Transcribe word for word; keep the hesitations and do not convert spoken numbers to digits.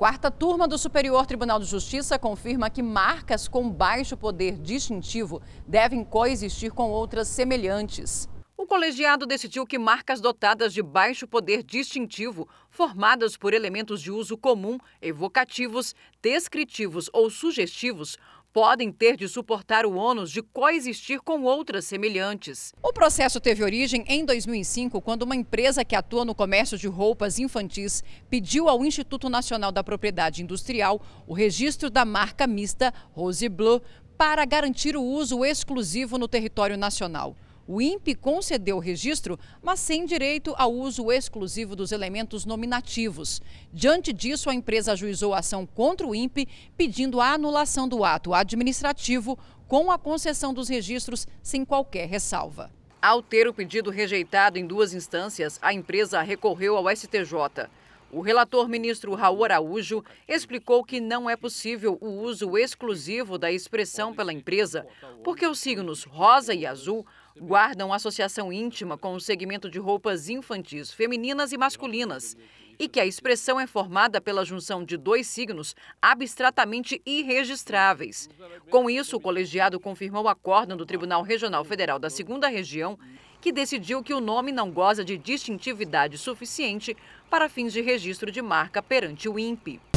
Quarta Turma do Superior Tribunal de Justiça confirma que marcas com baixo poder distintivo devem coexistir com outras semelhantes. O colegiado decidiu que marcas dotadas de baixo poder distintivo, formadas por elementos de uso comum, evocativos, descritivos ou sugestivos, podem ter de suportar o ônus de coexistir com outras semelhantes. O processo teve origem em dois mil e cinco, quando uma empresa que atua no comércio de roupas infantis pediu ao Instituto Nacional da Propriedade Industrial o registro da marca mista Rose Bleu para garantir o uso exclusivo no território nacional. O I N P concedeu o registro, mas sem direito ao uso exclusivo dos elementos nominativos. Diante disso, a empresa ajuizou a ação contra o I N P, pedindo a anulação do ato administrativo com a concessão dos registros sem qualquer ressalva. Ao ter o pedido rejeitado em duas instâncias, a empresa recorreu ao S T J. O relator ministro Raul Araújo explicou que não é possível o uso exclusivo da expressão pela empresa, porque os signos rosa e azul guardam associação íntima com o segmento de roupas infantis femininas e masculinas, e que a expressão é formada pela junção de dois signos abstratamente irregistráveis. Com isso, o colegiado confirmou o acórdão do Tribunal Regional Federal da Segunda Região, que decidiu que o nome não goza de distintividade suficiente para fins de registro de marca perante o I N P.